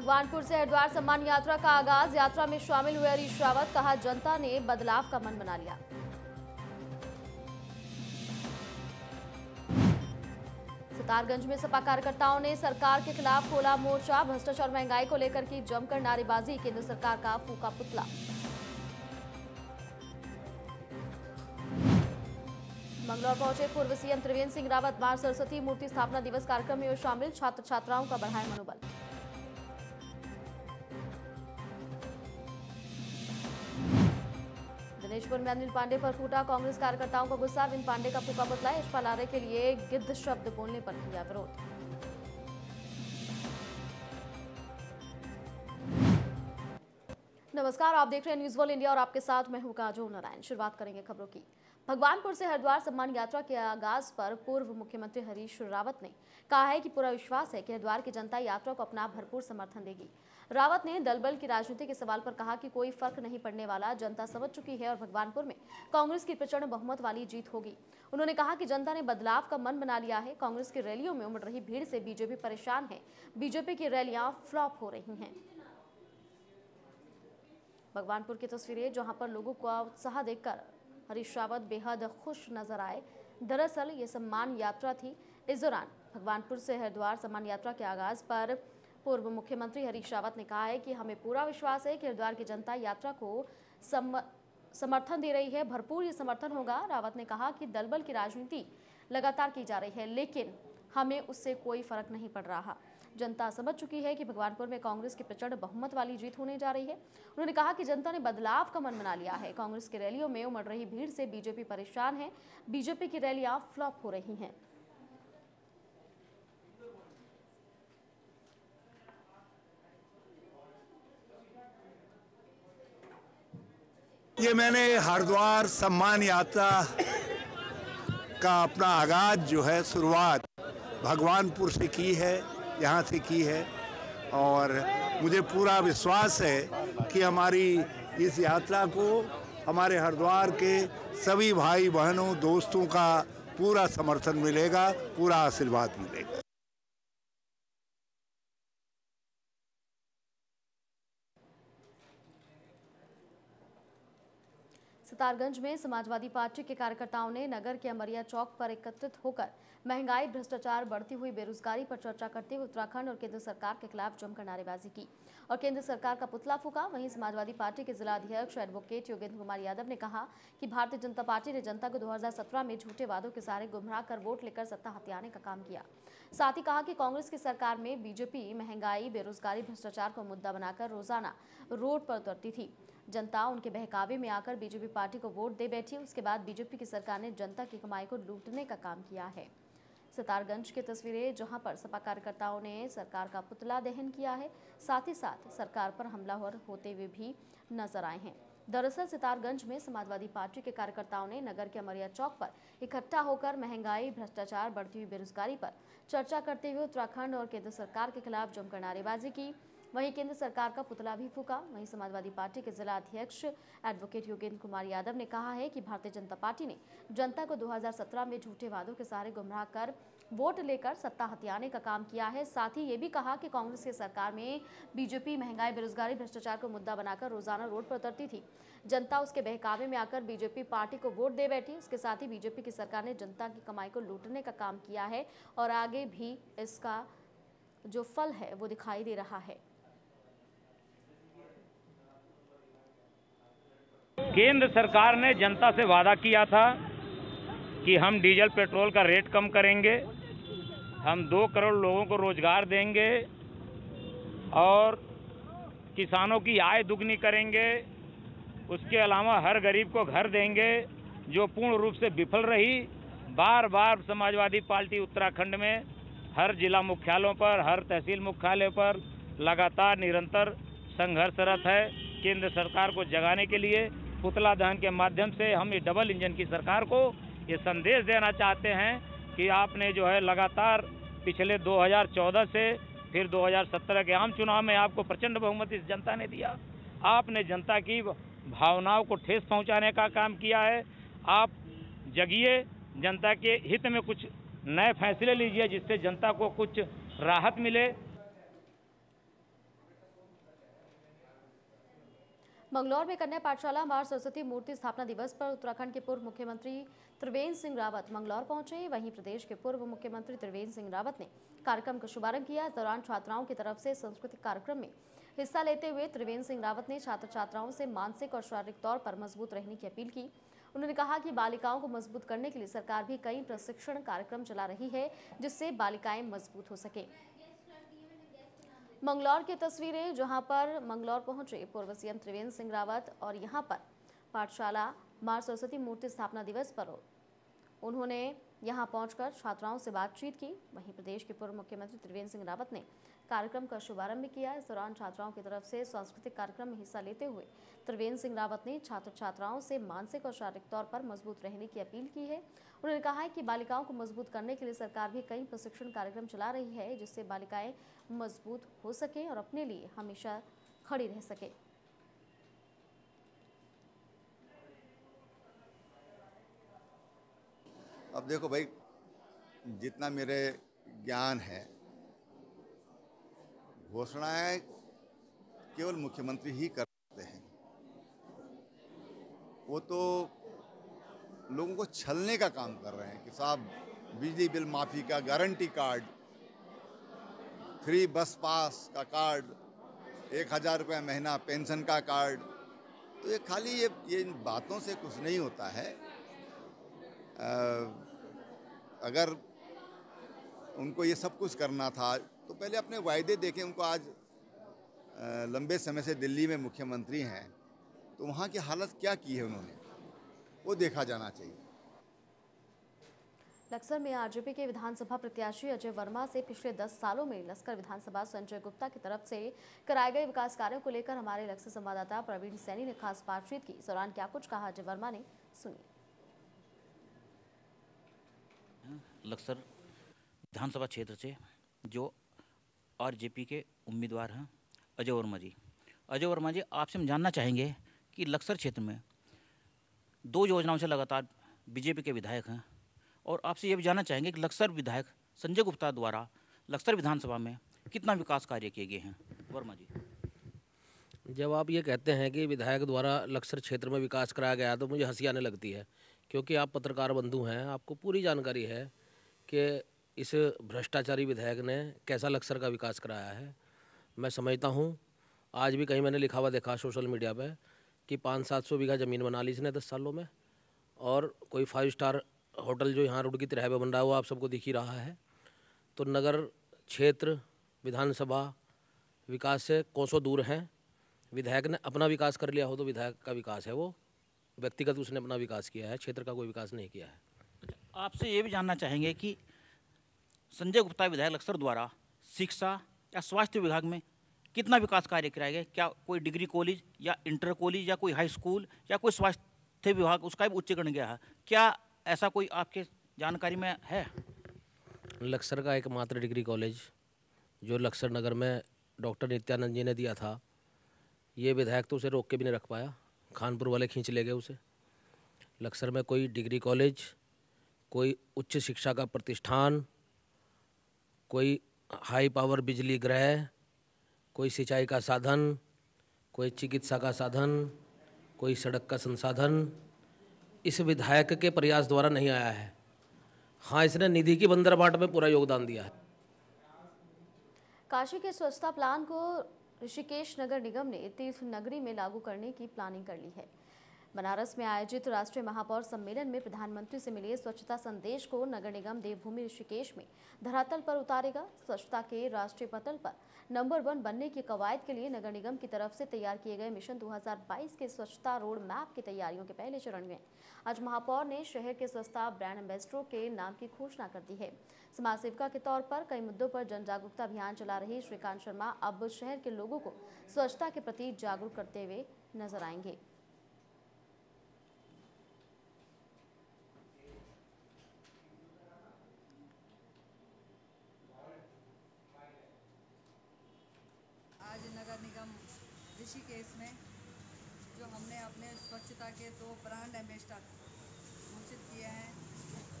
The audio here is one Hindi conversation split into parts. भगवानपुर से हरिद्वार सम्मान यात्रा का आगाज, यात्रा में शामिल हुए हरीश रावत, कहा जनता ने बदलाव का मन बना लिया। सतारगंज में सपा कार्यकर्ताओं ने सरकार के खिलाफ खोला मोर्चा, भ्रष्टाचार महंगाई को लेकर की जमकर नारेबाजी, केंद्र सरकार का फूका पुतला। मंगलौर पहुंचे पूर्व सीएम त्रिवेंद्र सिंह रावत, मां सरस्वती मूर्ति स्थापना दिवस कार्यक्रम में शामिल, छात्र छात्राओं का बढ़ाया मनोबल। दिनेशपुर में अनिल पांडे पर फूटा कांग्रेस कार्यकर्ताओं का गुस्सा, विन पांडे का फूका पुतला, यशपाल आर्य के लिए गिद्ध शब्द बोलने पर किया विरोध। नमस्कार, आप देख रहे हैं न्यूज वर्ल्ड इंडिया और आपके साथ मैं हूं काजोल नारायण। शुरुआत करेंगे खबरों की। भगवानपुर से हरिद्वार सम्मान यात्रा के आगाज पर पूर्व मुख्यमंत्री हरीश रावत ने कहा है कि पूरा विश्वास है कि हरिद्वार की जनता यात्रा को अपना भरपूर समर्थन देगी। रावत ने दलबल की राजनीति के सवाल पर कहा कि कोई फर्क नहीं पड़ने वाला, जनता समझ चुकी है और भगवानपुर में कांग्रेस की प्रचंड बहुमत वाली जीत होगी। उन्होंने कहा कि जनता ने बदलाव का मन बना लिया है, कांग्रेस की रैलियों में उमड़ रही भीड़ से बीजेपी परेशान है, बीजेपी की रैलियां फ्लॉप हो रही हैं। भगवानपुर की तस्वीरें जहां पर लोगों का उत्साह देखकर हरीश रावत बेहद खुश नजर आए। दरअसल ये सम्मान यात्रा थी। इस दौरान भगवानपुर से हरिद्वार सम्मान यात्रा के आगाज पर पूर्व मुख्यमंत्री हरीश रावत ने कहा है कि हमें पूरा विश्वास है कि हरिद्वार की जनता यात्रा को समर्थन दे रही है, भरपूर ये समर्थन होगा। रावत ने कहा कि दलबल की राजनीति लगातार की जा रही है, लेकिन हमें उससे कोई फर्क नहीं पड़ रहा। जनता समझ चुकी है कि भगवानपुर में कांग्रेस की प्रचंड बहुमत वाली जीत होने जा रही है। उन्होंने कहा कि जनता ने बदलाव का मन बना लिया है, कांग्रेस की रैलियों में उमड़ रही भीड़ से बीजेपी परेशान है, बीजेपी की रैलियां फ्लॉप हो रही हैं। ये मैंने हरिद्वार सम्मान यात्रा का अपना आगाज जो है शुरुआत भगवानपुर से की है, यहाँ से की है और मुझे पूरा विश्वास है कि हमारी इस यात्रा को हमारे हरिद्वार के सभी भाई बहनों दोस्तों का पूरा समर्थन मिलेगा, पूरा आशीर्वाद मिलेगा। सतारगंज में समाजवादी पार्टी के कार्यकर्ताओं ने नगर के अमरिया चौक पर एकत्रित होकर महंगाई, भ्रष्टाचार, बढ़ती हुई बेरोजगारी पर चर्चा करते हुए उत्तराखंड और केंद्र सरकार के खिलाफ जमकर नारेबाजी की और केंद्र सरकार का पुतला फूका। वहीं समाजवादी पार्टी के जिला अध्यक्ष एडवोकेट योगेंद्र कुमार यादव ने कहा कि भारतीय जनता पार्टी ने जनता को 2017 में झूठे वादों के सहारे गुमराह कर वोट लेकर सत्ता हथियाने का काम किया। साथ ही कहा कि कांग्रेस की सरकार में बीजेपी महंगाई, बेरोजगारी, भ्रष्टाचार को मुद्दा बनाकर रोजाना रोड पर उतरती थी। जनता उनके बहकावे में आकर बीजेपी पार्टी को वोट दे बैठी। उसके बाद बीजेपी की सरकार ने जनता की कमाई को लूटने का काम किया है। सतारगंज की तस्वीरें जहां पर सपा कार्यकर्ताओं ने सरकार का पुतला दहन किया है, साथ ही साथ सरकार पर हमला होते हुए भी नजर आए हैं। दरअसल सितारगंज में समाजवादी पार्टी के कार्यकर्ताओं ने नगर के अमरिया चौक पर इकट्ठा होकर महंगाई, भ्रष्टाचार, बढ़ती हुई बेरोजगारी पर चर्चा करते हुए उत्तराखंड और केंद्र सरकार के खिलाफ जमकर नारेबाजी की। वहीं केंद्र सरकार का पुतला भी फूका। वहीं समाजवादी पार्टी के जिला अध्यक्ष एडवोकेट योगेंद्र कुमार यादव ने कहा है कि भारतीय जनता पार्टी ने जनता को 2017 में झूठे वादों के सहारे गुमराह कर वोट लेकर सत्ता हथियाने का काम किया है। साथ ही ये भी कहा कि कांग्रेस की सरकार में बीजेपी महंगाई, बेरोजगारी, भ्रष्टाचार को मुद्दा बनाकर रोजाना रोड पर उतरती थी। जनता उसके बहकावे में आकर बीजेपी पार्टी को वोट दे बैठी। उसके साथ ही बीजेपी की सरकार ने जनता की कमाई को लूटने का काम किया है और आगे भी इसका जो फल है वो दिखाई दे रहा है। केंद्र सरकार ने जनता से वादा किया था कि हम डीजल पेट्रोल का रेट कम करेंगे, हम 2 करोड़ लोगों को रोजगार देंगे और किसानों की आय दुगनी करेंगे। उसके अलावा हर गरीब को घर देंगे, जो पूर्ण रूप से विफल रही। बार बार समाजवादी पार्टी उत्तराखंड में हर जिला मुख्यालयों पर, हर तहसील मुख्यालय पर लगातार निरंतर संघर्षरत है केंद्र सरकार को जगाने के लिए। पुतला दहन के माध्यम से हम ये डबल इंजन की सरकार को ये संदेश देना चाहते हैं कि आपने जो है लगातार पिछले 2014 से फिर 2017 के आम चुनाव में आपको प्रचंड बहुमत इस जनता ने दिया। आपने जनता की भावनाओं को ठेस पहुंचाने का काम किया है। आप जगिए, जनता के हित में कुछ नए फैसले लीजिए जिससे जनता को कुछ राहत मिले। बंगलौर में कन्या पाठशाला मां सरस्वती मूर्ति स्थापना दिवस पर उत्तराखंड के पूर्व मुख्यमंत्री त्रिवेंद्र सिंह रावत मंगलौर पहुंचे। वहीं प्रदेश के पूर्व मुख्यमंत्री त्रिवेंद्र सिंह रावत ने कार्यक्रम का शुभारंभ किया। इस दौरान छात्राओं की तरफ से सांस्कृतिक कार्यक्रम में हिस्सा लेते हुए त्रिवेंद्र सिंह रावत ने छात्र छात्राओं से मानसिक और शारीरिक तौर पर मजबूत रहने की अपील की। उन्होंने कहा कि बालिकाओं को मजबूत करने के लिए सरकार भी कई प्रशिक्षण कार्यक्रम चला रही है, जिससे बालिकाएं मजबूत हो सके। मंगलौर की तस्वीरें, जहां पर मंगलौर पहुंचे पूर्व सीएम त्रिवेंद्र सिंह रावत और यहां पर पाठशाला मां सरस्वती मूर्ति स्थापना दिवस पर उन्होंने यहां पहुंचकर छात्राओं से बातचीत की। वहीं प्रदेश के पूर्व मुख्यमंत्री त्रिवेंद्र सिंह रावत ने कार्यक्रम का शुभारंभ किया। इस दौरान छात्राओं की तरफ से सांस्कृतिक कार्यक्रम में हिस्सा लेते हुए त्रिवेंद्र सिंह रावत ने छात्र छात्राओं से मानसिक और शारीरिक तौर पर मजबूत रहने की अपील की है। उन्होंने कहा है कि बालिकाओं को मजबूत करने के लिए सरकार भी कई प्रशिक्षण कार्यक्रम चला रही है, जिससे बालिकाएं मजबूत हो सकें और अपने लिए हमेशा खड़ी रह सकें। अब देखो भाई, जितना मेरे ज्ञान है, घोषणाएं केवल मुख्यमंत्री ही करते हैं। वो तो लोगों को छलने का काम कर रहे हैं कि साहब बिजली बिल माफ़ी का गारंटी कार्ड, फ्री बस पास का कार्ड, 1000 रुपये महीना पेंशन का कार्ड। तो ये खाली ये इन बातों से कुछ नहीं होता है। अगर उनको ये सब कुछ करना था तो पहले अपने वायदे देखें। उनको आज लंबे समय से दिल्ली में मुख्यमंत्री हैं, तो वहाँ की हालत क्या की है उन्होंने, वो देखा जाना चाहिए। लक्सर में आरजेपी के विधानसभा प्रत्याशी अजय वर्मा से पिछले 10 सालों में लक्सर विधानसभा संजय गुप्ता की तरफ से कराए गए विकास कार्यों को लेकर हमारे लक्सर संवाददाता प्रवीण सैनी ने खास बातचीत की। इस दौरान क्या कुछ कहा अजय वर्मा ने, सुनिए। लक्सर विधानसभा क्षेत्र से जो आरजेपी के उम्मीदवार हैं अजय वर्मा जी, आपसे हम जानना चाहेंगे कि लक्सर क्षेत्र में 2 योजनाओं से लगातार बीजेपी के विधायक हैं, और आपसे ये भी जानना चाहेंगे कि लक्सर विधायक संजय गुप्ता द्वारा लक्सर विधानसभा में कितना विकास कार्य किए गए हैं। वर्मा जी, जब आप ये कहते हैं कि विधायक द्वारा लक्सर क्षेत्र में विकास कराया गया, तो मुझे हंसी आने लगती है, क्योंकि आप पत्रकार बंधु हैं, आपको पूरी जानकारी है कि इस भ्रष्टाचारी विधायक ने कैसा लक्सर का विकास कराया है। मैं समझता हूँ, आज भी कहीं मैंने लिखा हुआ देखा सोशल मीडिया पे कि 500-700 बीघा ज़मीन बना ली इसने 10 सालों में, और कोई 5 स्टार होटल जो यहाँ रोड की तरह पे बन रहा है वो आप सबको दिख ही रहा है। तो नगर क्षेत्र विधानसभा विकास से कोसों दूर हैं। विधायक ने अपना विकास कर लिया हो तो विधायक का विकास है, वो व्यक्तिगत उसने अपना विकास किया है, क्षेत्र का कोई विकास नहीं किया है। आपसे ये भी जानना चाहेंगे कि संजय गुप्ता विधायक लक्सर द्वारा शिक्षा या स्वास्थ्य विभाग में कितना विकास कार्य कराया गया, क्या कोई डिग्री कॉलेज या इंटर कॉलेज या कोई हाई स्कूल या कोई स्वास्थ्य विभाग उसका भी उच्चीकरण गया है, क्या ऐसा कोई आपके जानकारी में है? लक्सर का एकमात्र डिग्री कॉलेज जो लक्सर नगर में डॉक्टर नित्यानंद जी ने दिया था, ये विधायक तो उसे रोक के भी नहीं रख पाया, खानपुर वाले खींच ले गए उसे। लक्सर में कोई डिग्री कॉलेज, कोई उच्च शिक्षा का प्रतिष्ठान, कोई हाई पावर बिजली गृह, कोई सिंचाई का साधन, कोई चिकित्सा का साधन, कोई सड़क का संसाधन इस विधायक के प्रयास द्वारा नहीं आया है। हाँ, इसने निधि की बंदरबाट में पूरा योगदान दिया है। काशी के स्वच्छता प्लान को ऋषिकेश नगर निगम ने तीर्थ नगरी में लागू करने की प्लानिंग कर ली है। बनारस में आयोजित राष्ट्रीय महापौर सम्मेलन में प्रधानमंत्री से मिले स्वच्छता संदेश को नगर निगम देवभूमि ऋषिकेश में धरातल पर उतारेगा। स्वच्छता के राष्ट्रीय पटल पर नंबर 1 बनने की कवायद के लिए नगर निगम की तरफ से तैयार किए गए मिशन 2022 के स्वच्छता रोड मैप की तैयारियों के पहले चरण में आज महापौर ने शहर के स्वच्छता ब्रांड एम्बेसडरों के नाम की घोषणा कर दी है। समाज सेविका के तौर पर कई मुद्दों पर जन जागरूकता अभियान चला रही श्रीकांत शर्मा अब शहर के लोगों को स्वच्छता के प्रति जागरूक करते हुए नजर आएंगे। ऋषिकेश में जो हमने अपने स्वच्छता के 2 ब्रांड एम्बेसडर घोषित किए हैं,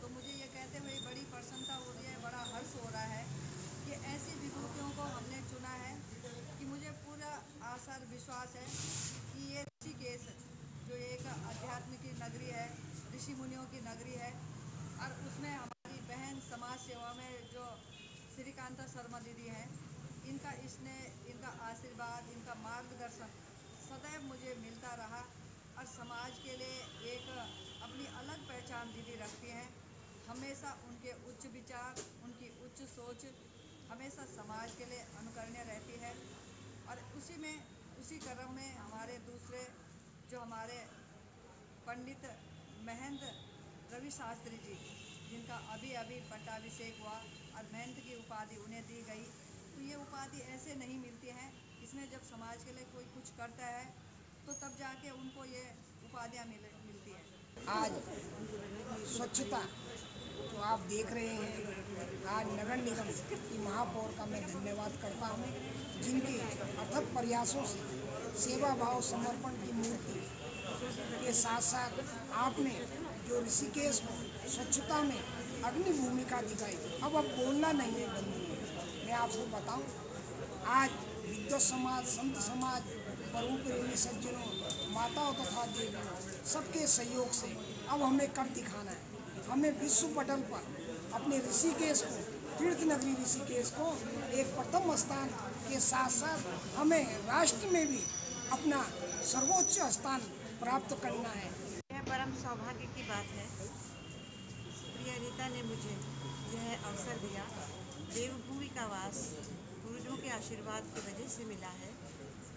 तो मुझे ये कहते हुए बड़ी प्रसन्नता हो रही है, बड़ा हर्ष हो रहा है कि ऐसी विभूतियों को हमने चुना है कि मुझे पूरा आशा विश्वास है कि ये केस जो एक अध्यात्म की नगरी है, ऋषि मुनियों की नगरी है, और उसमें हमारी बहन समाज सेवा में जो श्रीकांत शर्मा दीदी हैं, इनका आशीर्वाद, इनका मार्गदर्शन सदैव मुझे मिलता रहा और समाज के लिए एक अपनी अलग पहचान दीदी रखती हैं। हमेशा उनके उच्च विचार, उनकी उच्च सोच हमेशा समाज के लिए अनुकरणीय रहती है। और उसी क्रम में हमारे दूसरे जो हमारे पंडित महेंद्र रवि शास्त्री जी, जिनका अभी अभी पट्टाभिषेक हुआ और महंत की उपाधि उन्हें दी गई, तो ये उपाधि ऐसे नहीं मिलती हैं। इसमें जब समाज के लिए कोई कुछ करता है तो तब जाके उनको ये उपाधियाँ मिलती हैं। आज स्वच्छता तो आप देख रहे हैं, आज नगर निगम की महापौर का मैं धन्यवाद करता हूँ, जिनके अथक प्रयासों से सेवा भाव समर्पण की मूर्ति के साथ साथ आपने जो ऋषिकेश में स्वच्छता में अग्नि भूमिका दिखाई। अब बोलना नहीं है बंधु, मैं आपको बताऊँ, आज विद्वत समाज, संत समाज, प्रभु प्रेमी सज्जनों, माताओं तथा देवियों सबके सहयोग से अब हमें कर दिखाना है। हमें विश्व पटल पर अपने ऋषिकेश को, तीर्थ नगरी ऋषिकेश को एक प्रथम स्थान के साथ साथ हमें राष्ट्र में भी अपना सर्वोच्च स्थान प्राप्त करना है। यह परम सौभाग्य की बात है। प्रिय रीता ने मुझे यह अवसर दिया, देवभूमि का वास गुरुजों के आशीर्वाद की वजह से मिला है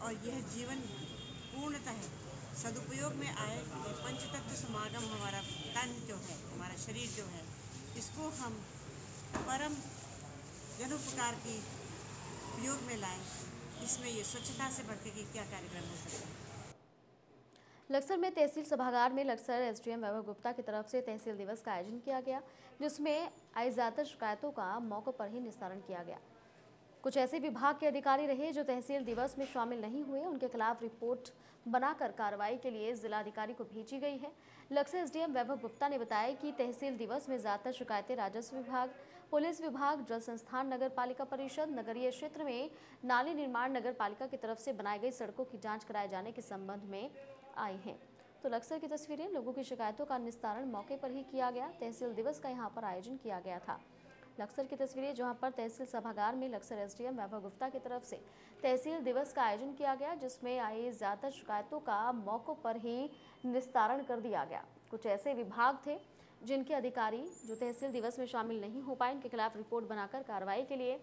और यह जीवन पूर्णतः सदुपयोग में आए। पंचतत्व समागम हमारा तन जो है, हमारा शरीर जो है, इसको हम परम जनोपकार की प्रयोग में लाएं। इसमें ये स्वच्छता से बढ़ के क्या कार्यक्रम हो सकता है। लक्सर में तहसील सभागार में लक्सर एसडीएम वैभव गुप्ता की तरफ से तहसील दिवस का आयोजन किया गया, जिसमें आई ज़्यादातर शिकायतों का मौके पर ही निस्तारण किया गया। कुछ ऐसे विभाग के अधिकारी रहे जो तहसील दिवस में शामिल नहीं हुए, उनके खिलाफ रिपोर्ट बनाकर कार्रवाई के लिए जिलाधिकारी को भेजी गई है। लक्सर एसडीएम वैभव गुप्ता ने बताया कि तहसील दिवस में ज़्यादातर शिकायतें राजस्व विभाग, पुलिस विभाग, जल संस्थान, नगर पालिका परिषद, नगरीय क्षेत्र में नाले निर्माण, नगर पालिका की तरफ से बनाई गई सड़कों की जाँच कराए जाने के संबंध में आई हैं। तो लक्सर की तस्वीरें, लोगों की शिकायतों का निस्तारण मौके पर ही किया गया। तहसील दिवस का यहाँ पर आयोजन किया गया था। लक्सर की तस्वीरें जहां पर तहसील सभागार में लक्सर एसडीएम वैभव गुप्ता की तरफ से तहसील दिवस का आयोजन किया गया, जिसमें आई ज़्यादातर शिकायतों का मौकों पर ही निस्तारण कर दिया गया। कुछ ऐसे विभाग थे जिनके अधिकारी जो तहसील दिवस में शामिल नहीं हो पाए, इनके खिलाफ रिपोर्ट बनाकर कार्रवाई के लिए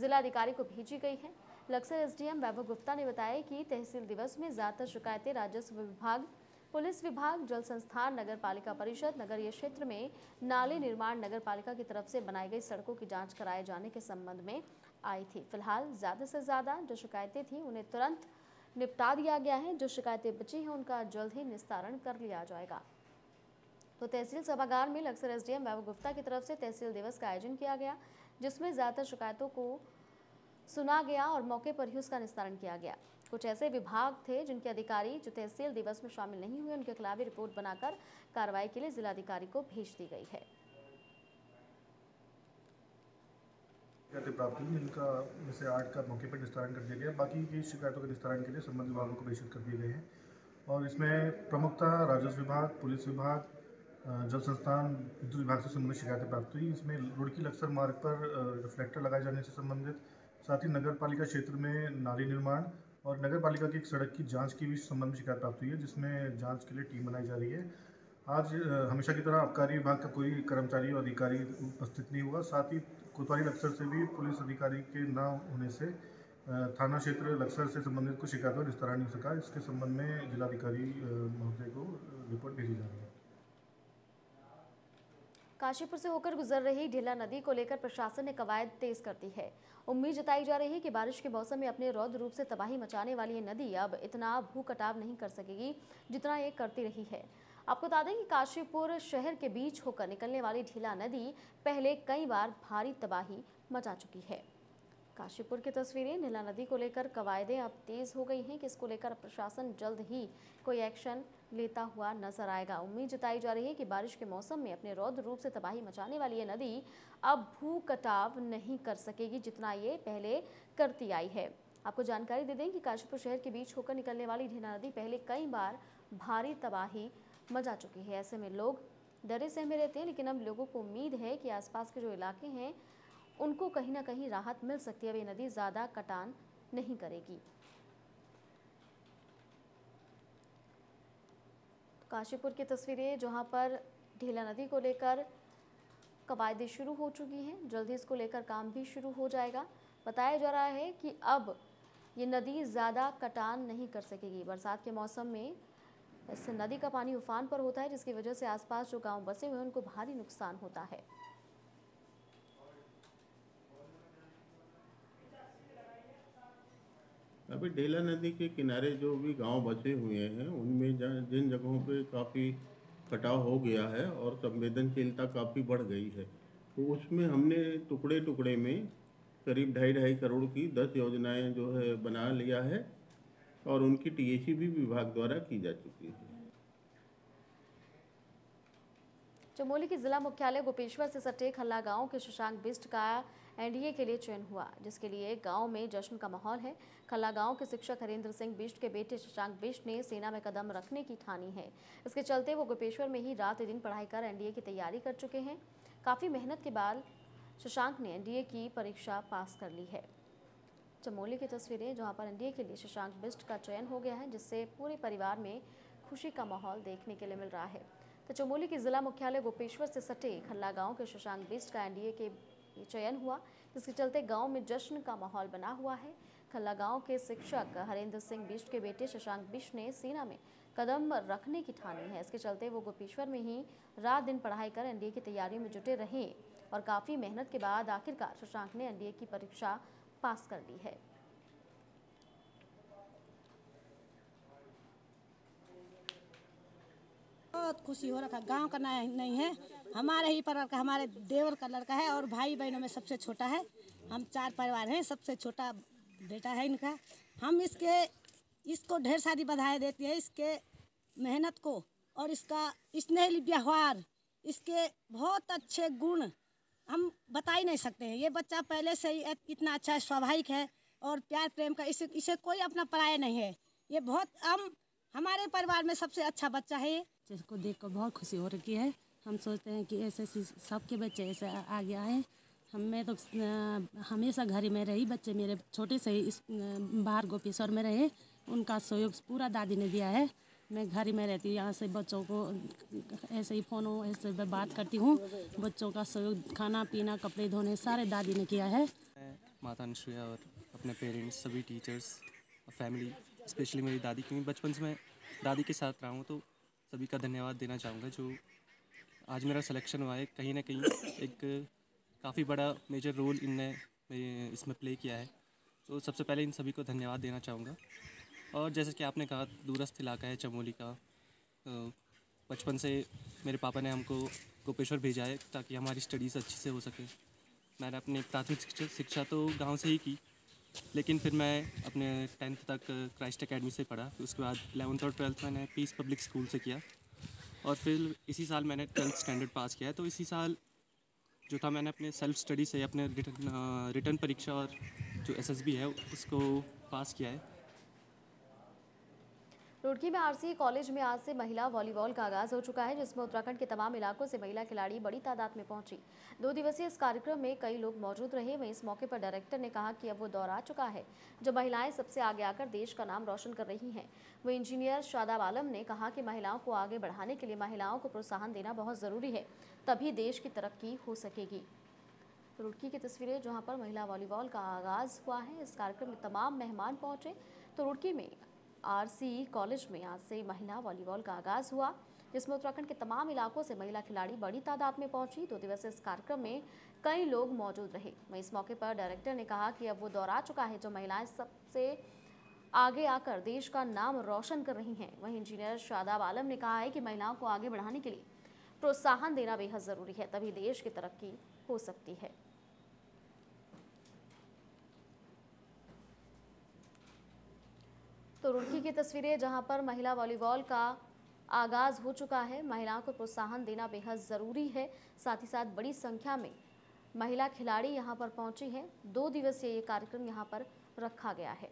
जिलाधिकारी को भेजी गई है। लक्सर एसडीएम वैभव गुप्ता ने बताया कि तहसील दिवस में ज़्यादातर शिकायतें राजस्व विभाग, पुलिस विभाग, जल संस्थान, नगर पालिका परिषद, नगरीय क्षेत्र में नाले निर्माण, नगर पालिका की तरफ से बनाई गई सड़कों की जांच कराए जाने के संबंध में आई थी। फिलहाल ज़्यादा से ज़्यादा जो शिकायतें थीं उन्हें तुरंत निपटा दिया गया है। जो शिकायतें बची हैं उनका जल्द ही निस्तारण कर लिया जाएगा। तो तहसील सभागार में लक्सर एसडीएम वैभव गुप्ता की तरफ से तहसील दिवस का आयोजन किया गया, जिसमें ज़्यादातर शिकायतों को सुना गया और मौके पर ही उसका निस्तारण किया गया। कुछ ऐसे विभाग थे जिनके अधिकारी जो तहसील दिवस में शामिल नहीं हुए, उनके खिलाफ भी रिपोर्ट बनाकर कार्रवाई के लिए जिलाधिकारी को भेज दी गई है। इनका जैसे 8 का मौके पर निस्तारण कर दिया गया, बाकी की शिकायतों के निस्तारण के लिए संबंधित विभागों को प्रेषित कर दिए गए हैं। और इसमें प्रमुखता राजस्व विभाग, पुलिस विभाग, जल संस्थान, विद्युत विभाग से संबंधित शिकायतें प्राप्त हुई। इसमें रुड़की लक्सर मार्ग पर रिफ्लेक्टर लगाए जाने से संबंधित, साथ ही नगर पालिका क्षेत्र में नाली निर्माण और नगर पालिका की एक सड़क की जांच की भी संबंध में शिकायत प्राप्त हुई है, जिसमें जांच के लिए टीम बनाई जा रही है। आज हमेशा की तरह आबकारी विभाग का कोई कर्मचारी और अधिकारी उपस्थित नहीं हुआ। साथ ही कोतवाली लक्सर से भी पुलिस अधिकारी के न होने से थाना क्षेत्र लक्सर से संबंधित कुछ शिकायतों का निस्तारण नहीं हो सका। इसके संबंध में जिलाधिकारी महोदय को रिपोर्ट भेजी जा रही है। काशीपुर से होकर गुजर रही ढीला नदी को लेकर प्रशासन ने कवायद तेज कर दी है। उम्मीद जताई जा रही है कि बारिश के मौसम में अपने रौद्र रूप से तबाही मचाने वाली ये नदी अब इतना भू कटाव नहीं कर सकेगी जितना ये करती रही है। आपको बता दें कि काशीपुर शहर के बीच होकर निकलने वाली ढीला नदी पहले कई बार भारी तबाही मचा चुकी है। काशीपुर की तस्वीरें, ढीला नदी को लेकर कवायदें अब तेज हो गई हैं कि इसको लेकर प्रशासन जल्द ही कोई एक्शन लेता हुआ नजर आएगा। उम्मीद जताई जा रही है कि बारिश के मौसम में अपने रौद्र रूप से तबाही मचाने वाली ये नदी अब भू कटाव नहीं कर सकेगी जितना ये पहले करती आई है। आपको जानकारी दे दें कि काशीपुर शहर के बीच होकर निकलने वाली ढेना नदी पहले कई बार भारी तबाही मचा चुकी है। ऐसे में लोग डरे सहमे रहते हैं, लेकिन अब लोगों को उम्मीद है कि आसपास के जो इलाके हैं उनको कहीं ना कहीं राहत मिल सकती है। अब ये नदी ज़्यादा कटान नहीं करेगी। काशीपुर की तस्वीरें, जहां पर ढेला नदी को लेकर कवायदें शुरू हो चुकी हैं, जल्द ही इसको लेकर काम भी शुरू हो जाएगा। बताया जा रहा है कि अब ये नदी ज़्यादा कटान नहीं कर सकेगी। बरसात के मौसम में इस नदी का पानी उफान पर होता है, जिसकी वजह से आसपास जो गांव बसे हुए हैं उनको भारी नुकसान होता है। अभी ढेला नदी के किनारे जो भी गांव बसे हुए हैं उनमें जिन जगहों पे काफ़ी कटाव हो गया है और संवेदनशीलता काफ़ी बढ़ गई है, तो उसमें हमने टुकड़े टुकड़े में करीब 2.5 करोड़ की 10 योजनाएं जो है बना लिया है और उनकी टीएसी भी विभाग द्वारा की जा चुकी है। चमोली के जिला मुख्यालय गोपेश्वर से सटे खल्ला गांव के शशांक बिष्ट का एनडीए के लिए चयन हुआ, जिसके लिए गांव में जश्न का माहौल है। खल्ला गांव के शिक्षक हरेंद्र सिंह बिष्ट के बेटे शशांक बिष्ट ने सेना में कदम रखने की ठानी है। इसके चलते वो गोपेश्वर में ही रात दिन पढ़ाई कर एनडीए की तैयारी कर चुके हैं। काफ़ी मेहनत के बाद शशांक ने एनडीए की परीक्षा पास कर ली है। चमोली की तस्वीरें, जहां पर एनडीए के लिए शशांक बिष्ट का चयन हो गया है, जिससे पूरे परिवार में खुशी का माहौल देखने के लिए मिल रहा है। तो चमोली के जिला मुख्यालय गोपेश्वर से सटे खल्ला गांव के शशांक बिष्ट का एनडीए के चयन हुआ, जिसके चलते गांव में जश्न का माहौल बना हुआ है। खल्ला गांव के शिक्षक हरेंद्र सिंह बिष्ट के बेटे शशांक बिष्ट ने सेना में कदम रखने की ठानी है। इसके चलते वो गोपेश्वर में ही रात दिन पढ़ाई कर एनडीए की तैयारी में जुटे रहे और काफ़ी मेहनत के बाद आखिरकार शशांक ने एनडीए की परीक्षा पास कर ली है। बहुत खुशी हो रहा था। गांव का नहीं है, हमारे ही परिवार का, हमारे देवर का लड़का है और भाई बहनों में सबसे छोटा है। हम 4 परिवार हैं, सबसे छोटा बेटा है इनका। हम इसको ढेर सारी बधाई देती है, इसके मेहनत को और इसका स्नेहली व्यवहार, इसके बहुत अच्छे गुण हम बता ही नहीं सकते हैं। ये बच्चा पहले से ही इतना अच्छा स्वाभाविक है और प्यार प्रेम का इसे कोई अपना पराया नहीं है। ये बहुत हमारे परिवार में सबसे अच्छा बच्चा है। जिसको देखकर बहुत खुशी हो रही है। हम सोचते हैं कि ऐसे सबके बच्चे ऐसे आ गया है। मैं तो हमेशा घर में रही, बच्चे मेरे छोटे से ही बाहर गोपेश्वर में रहे, उनका सहयोग पूरा दादी ने दिया है। मैं घर में रहती हूँ, यहाँ से बच्चों को ऐसे ही फ़ोनों ऐसे बात करती हूँ। बच्चों का सहयोग, खाना पीना, कपड़े धोने, सारे दादी ने किया है। माता अनुसुईया और अपने पेरेंट्स, सभी टीचर्स और फैमिली, स्पेशली मेरी दादी, क्योंकि बचपन से मैं दादी के साथ रहा हूँ, तो सभी का धन्यवाद देना चाहूँगा। जो आज मेरा सिलेक्शन हुआ है, कहीं ना कहीं एक काफ़ी बड़ा मेजर रोल इनने इसमें प्ले किया है, तो सबसे पहले इन सभी को धन्यवाद देना चाहूँगा। और जैसे कि आपने कहा, दूरस्थ इलाका है चमोली का। बचपन से मेरे पापा ने हमको गोपेश्वर भेजा है ताकि हमारी स्टडीज़ अच्छी से हो सके। मैंने अपनी प्राथमिक शिक्षा तो गांव से ही की, लेकिन फिर मैं अपने 10th तक क्राइस्ट एकेडमी से पढ़ा। उसके बाद 11th और 12th मैंने पीस पब्लिक स्कूल से किया और फिर इसी साल मैंने 12th स्टैंडर्ड पास किया है। तो इसी साल जो था, मैंने अपने सेल्फ स्टडी से अपने रिटर्न परीक्षा और जो SSB है उसको पास किया है। रुड़की में RCA कॉलेज में आज से महिला वॉलीबॉल का आगाज हो चुका है, जिसमें उत्तराखंड के तमाम इलाकों से महिला खिलाड़ी बड़ी तादाद में पहुंची। 2 दिवसीय इस कार्यक्रम में कई लोग मौजूद रहे। वहीं इस मौके पर डायरेक्टर ने कहा कि अब वो दौर आ चुका है जब महिलाएं सबसे आगे आकर देश का नाम रोशन कर रही हैं। वहीं इंजीनियर शादाब आलम ने कहा कि महिलाओं को आगे बढ़ाने के लिए महिलाओं को प्रोत्साहन देना बहुत ज़रूरी है, तभी देश की तरक्की हो सकेगी। रुड़की की तस्वीरें, जहाँ पर महिला वॉलीबॉल का आगाज हुआ है। इस कार्यक्रम में तमाम मेहमान पहुँचे। तो रुड़की में RCE कॉलेज में आज से महिला वॉलीबॉल का आगाज हुआ, जिसमें उत्तराखंड के तमाम इलाकों से महिला खिलाड़ी बड़ी तादाद में पहुंची। 2 दिवसीय इस कार्यक्रम में कई लोग मौजूद रहे। वहीं इस मौके पर डायरेक्टर ने कहा कि अब वो दौर आ चुका है जब महिलाएं सबसे आगे आकर देश का नाम रोशन कर रही हैं। वहीं इंजीनियर शादाब आलम ने कहा है कि महिलाओं को आगे बढ़ाने के लिए प्रोत्साहन देना बेहद ज़रूरी है, तभी देश की तरक्की हो सकती है। तो रुड़की की तस्वीरें, जहां पर महिला वॉलीबॉल का आगाज़ हो चुका है। महिलाओं को प्रोत्साहन देना बेहद ज़रूरी है, साथ ही साथ बड़ी संख्या में महिला खिलाड़ी यहां पर पहुंची हैं। 2 दिवसीय ये कार्यक्रम यहां पर रखा गया है।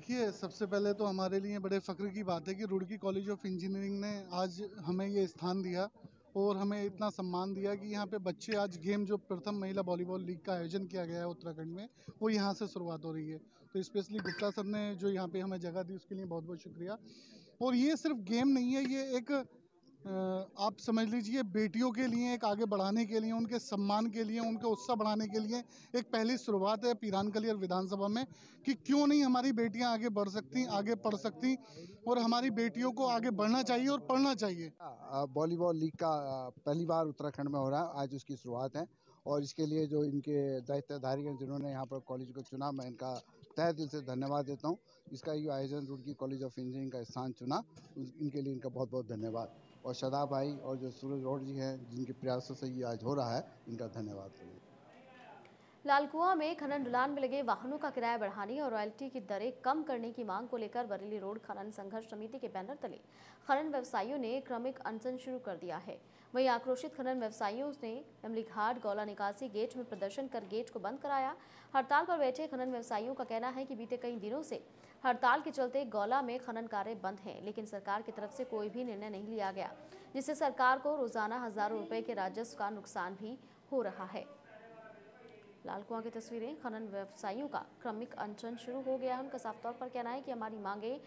देखिए, सबसे पहले तो हमारे लिए बड़े फ़ख्र की बात है कि रुड़की कॉलेज ऑफ इंजीनियरिंग ने आज हमें ये स्थान दिया और हमें इतना सम्मान दिया कि यहाँ पे बच्चे आज गेम, जो प्रथम महिला वॉलीबॉल लीग का आयोजन किया गया है उत्तराखंड में, वो यहाँ से शुरुआत हो रही है। तो स्पेशली गुप्ता सर ने जो यहाँ पे हमें जगह दी उसके लिए बहुत बहुत शुक्रिया। और ये सिर्फ गेम नहीं है, ये एक आप समझ लीजिए बेटियों के लिए एक आगे बढ़ाने के लिए, उनके सम्मान के लिए, उनके उत्साह बढ़ाने के लिए एक पहली शुरुआत है पीरानकलियर विधानसभा में कि क्यों नहीं हमारी बेटियां आगे बढ़ सकती, आगे पढ़ सकती, और हमारी बेटियों को आगे बढ़ना चाहिए और पढ़ना चाहिए। वॉलीबॉल लीग का पहली बार उत्तराखंड में हो रहा है, आज उसकी शुरुआत है और इसके लिए जो इनके दायित्वधारी हैं जिन्होंने यहाँ पर कॉलेज को चुना, मैं इनका तहे दिल से धन्यवाद देता हूँ। इसका ये आयोजन रुड़की कॉलेज ऑफ इंजीनियरिंग का स्थान चुना, इनके लिए इनका बहुत बहुत धन्यवाद। और शादाब भाई और जो सूरज रोड जी हैं जिनके प्रयासों से ये आज हो रहा है, इनका धन्यवाद। लालकुआ में खनन ढलान में लगे वाहनों का किराया बढ़ाने और रॉयल्टी की दरें कम करने की मांग को लेकर बरेली रोड खनन संघर्ष समिति के बैनर तले खनन व्यवसायियों ने क्रमिक अनशन शुरू कर दिया है। वहीं आक्रोशित खनन व्यवसायियों ने इमली घाट गौला निकासी गेट में प्रदर्शन कर गेट को बंद कराया। हड़ताल पर बैठे खनन व्यवसायियों का कहना है कि बीते कई दिनों से हड़ताल के चलते गौला में खनन कार्य बंद हैं, लेकिन सरकार की तरफ से कोई भी निर्णय नहीं लिया गया, जिससे सरकार को रोजाना हजारों रुपए के राजस्व का नुकसान भी हो रहा है। लालकुआ की तस्वीरें, खनन व्यवसायियों का क्रमिक अनशन शुरू हो गया है। उनका साफ तौर पर कहना है कि हमारी मांगें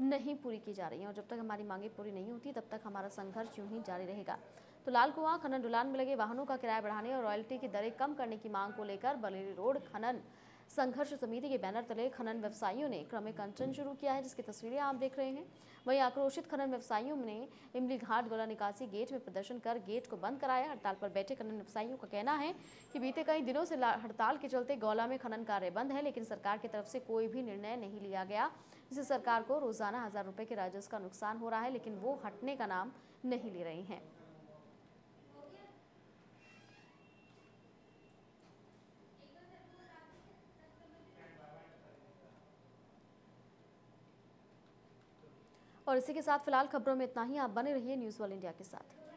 नहीं पूरी की जा रही हैं और जब तक हमारी मांगें पूरी नहीं होती तब तक हमारा संघर्ष यूं ही जारी रहेगा। तो लालकुआ खनन ढलान में लगे वाहनों का किराया बढ़ाने और रॉयल्टी की दरें कम करने की मांग को लेकर बरेली रोड खनन संघर्ष समिति के बैनर तले खनन व्यवसायियों ने क्रमिक अनशन शुरू किया है, जिसकी तस्वीरें आप देख रहे हैं। वहीं आक्रोशित खनन व्यवसायियों ने इमली घाट गोला निकासी गेट में प्रदर्शन कर गेट को बंद कराया। हड़ताल पर बैठे खनन व्यवसायियों का कहना है कि बीते कई दिनों से हड़ताल के चलते गौला में खनन कार्य बंद है, लेकिन सरकार की तरफ से कोई भी निर्णय नहीं लिया गया, जिससे सरकार को रोजाना हजार रुपये के राजस्व का नुकसान हो रहा है, लेकिन वो हटने का नाम नहीं ले रही हैं। और इसी के साथ फिलहाल खबरों में इतना ही। आप बने रहिए न्यूज़ वर्ल्ड इंडिया के साथ।